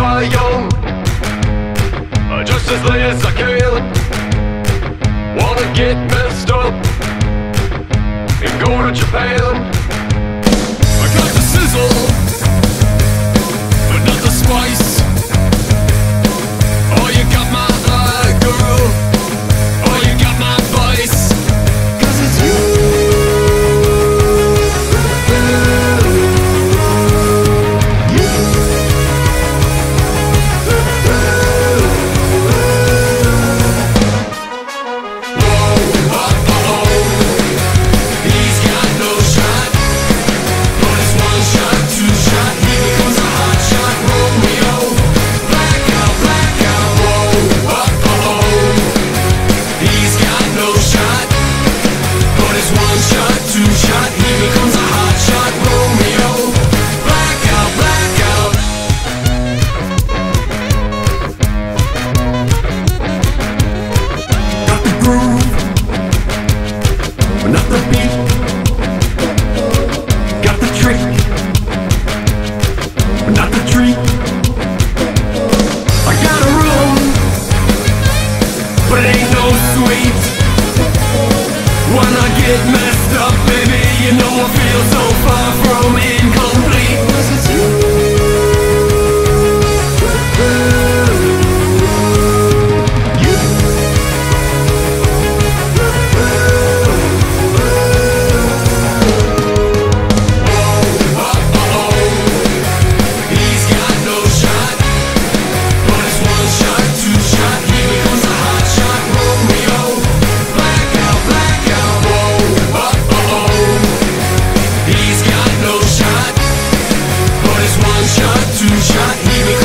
вдвоем, just as late as I can. Wanna get messed up and go to Japan. I got the sizzle, but not the spice. Oh, you got my eye, girl. Oh, you got my vice. 'Cause it's you. Two shot,